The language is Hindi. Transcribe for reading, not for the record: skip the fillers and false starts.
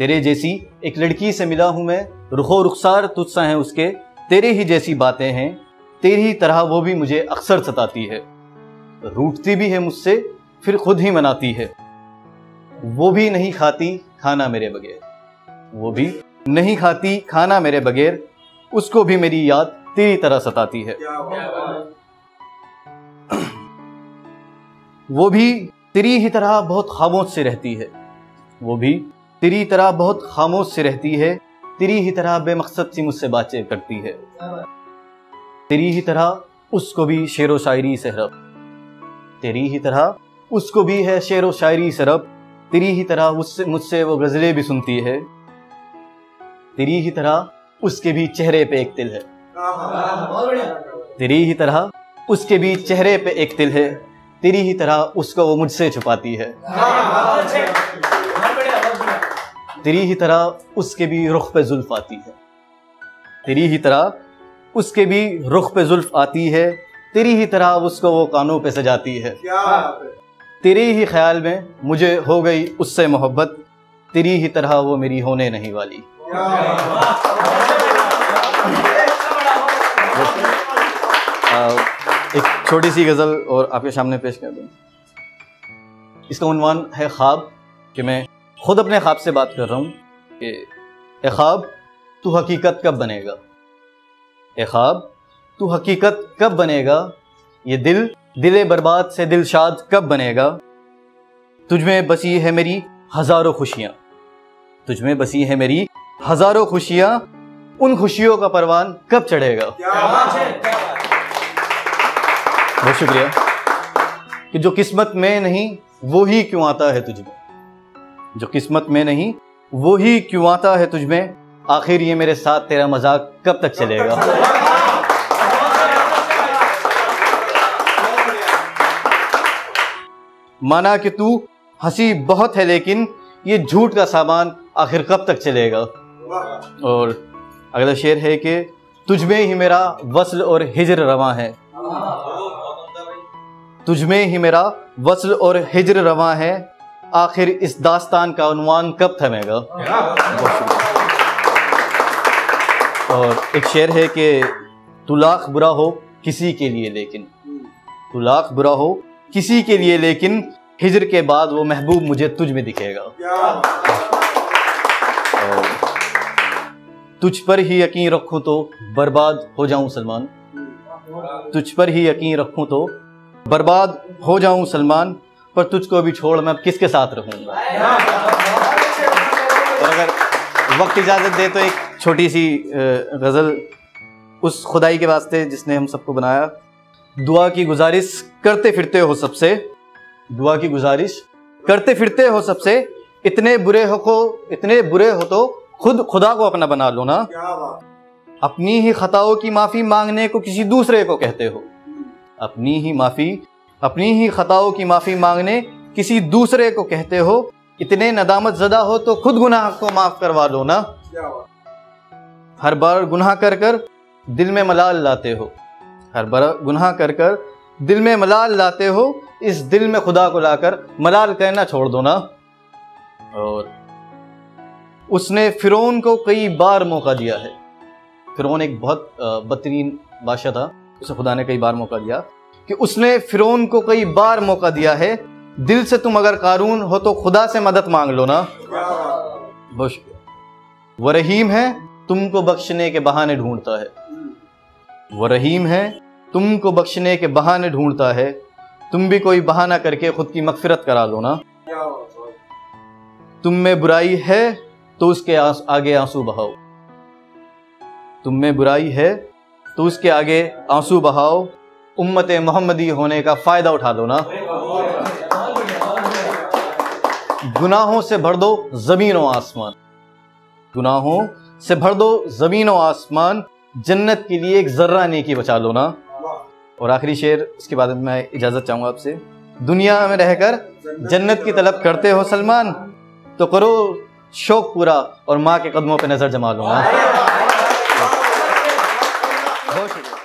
तेरे जैसी एक लड़की से मिला हूँ मैं, रुखो रुखसार तुझसा हैं उसके, तेरे ही जैसी बातें हैं, तेरी तरह वो भी मुझे अक्सर सताती है। रूठती भी है मुझसे फिर खुद ही मनाती है, वो भी नहीं खाती खाना मेरे बगैर, वो भी नहीं खाती खाना मेरे बगैर, उसको भी मेरी याद तेरी तरह सताती है। वो भी तेरी ही तरह बहुत खामोश से रहती है, वो भी तेरी तरह बहुत खामोश से रहती है, तेरी ही तरह बेमकसद सी मुझसे बातें करती है, तेरी ही तरह उसको भी शेर व शायरी से रब, तेरी ही तरह उसको भी है शेर व शायरी से रब, तेरी ही तरह उससे मुझसे वो गजलें भी सुनती है, तेरी ही तरह उसके भी चेहरे पे एक तिल है, तेरी ही तरह उसके भी चेहरे पे एक तिल है, तेरी ही तरह उसको वो मुझसे छुपाती है, तेरी ही तरह उसके भी रुख पे जुल्फ आती है, तेरी ही तरह उसके भी रुख पे जुल्फ आती है, तेरी ही तरह उसको वो कानों पे सजाती है, तेरे ही ख्याल में मुझे हो गई उससे मोहब्बत, तेरी ही तरह वो मेरी होने नहीं वाली। एक छोटी सी गज़ल और आपके सामने पेश कर दूँ। इसका उन्वान है ख्वाब, कि मैं खुद अपने ख्वाब से बात कर रहा हूँ कि ए ख्वाब तू हकीकत कब बनेगा, ए ख्वाब तू हकीकत कब बनेगा, ये दिल दिले बर्बाद से दिल शाद कब बनेगा, तुझ में बसी है मेरी हज़ारों खुशियाँ, तुझ में बसी है मेरी हज़ारों खुशियाँ, उन खुशियों का परवान कब चढ़ेगा। बहुत शुक्रिया कि जो किस्मत में नहीं वो ही क्यों आता है तुझ में, जो किस्मत में नहीं वो ही क्यों आता है तुझ में, आखिर ये मेरे साथ तेरा मजाक कब तक चलेगा। माना कि तू हंसी बहुत है लेकिन ये झूठ का सामान आखिर कब तक चलेगा। और अगला शेर है कि तुझ में ही मेरा वसल और हिजर रवां है, तुझ में ही मेरा वसल और हिजर रवां है, आखिर इस दास्तान का उन्वान कब थमेगा। और एक शेर है कि तू लाख बुरा हो किसी के लिए लेकिन, तू लाख बुरा हो किसी के लिए लेकिन, हिजर के बाद वो महबूब मुझे तुझ में दिखेगा। तुझ पर ही यकीन रखूं तो बर्बाद हो जाऊं सलमान, तुझ पर ही यकीन रखूं तो बर्बाद हो जाऊं सलमान, पर तुझको भी छोड़ मैं अब किसके साथ रहूंगा। और अगर वक्त इजाज़त दे तो एक छोटी सी गज़ल उस खुदाई के वास्ते जिसने हम सबको बनाया। दुआ की गुजारिश करते फिरते हो सबसे, दुआ की गुजारिश करते फिरते हो सबसे, इतने बुरे हो तो खुद खुदा को अपना बना लो ना, अपनी ही खताओं की माफ़ी मांगने को किसी दूसरे को कहते हो, अपनी ही खताओं की माफ़ी मांगने किसी दूसरे को कहते हो, इतने नदामत ज़दा हो तो खुद गुनाह को माफ़ करवा लो ना, हर बार गुनाह कर कर दिल में मलाल लाते हो, हर बार गुनाह कर कर दिल में मलाल लाते हो, इस दिल में खुदा को लाकर मलाल कहना छोड़ दो ना। और उसने फ़िरौन को कई बार मौका दिया है, फ़िरौन एक बहुत बदतरीन बादशाह था, उसे खुदा ने कई बार मौका दिया कि उसने फ़िरौन को कई बार मौका दिया है, दिल से तुम अगर कारून हो तो खुदा से मदद मांग लो ना। बहुत शुक्रिया। वो रहीम है तुमको बख्शने के बहाने ढूंढता है, वो रहीम है तुमको बख्शने के बहाने ढूंढता है, तुम भी कोई बहाना करके खुद की मगफिरत करा लो ना, तुम में बुराई है तो उसके आगे आंसू बहाओ, तुम में बुराई है तो उसके आगे आंसू बहाओ, उम्मत मोहम्मदी होने का फ़ायदा उठा दो ना। गुनाहों से भर दो ज़मीन व आसमान, गुनाहों से भर दो ज़मीन व आसमान, जन्नत के लिए एक ज़र्रा नेकी बचा लो ना। और आखिरी शेर, इसके बाद मैं इजाज़त चाहूँगा आपसे। दुनिया में रहकर जन्नत की तलब करते हो सलमान, तो करो शौक़ पूरा और माँ के कदमों पर नज़र जमा लो ना। बहुत शुक्रिया।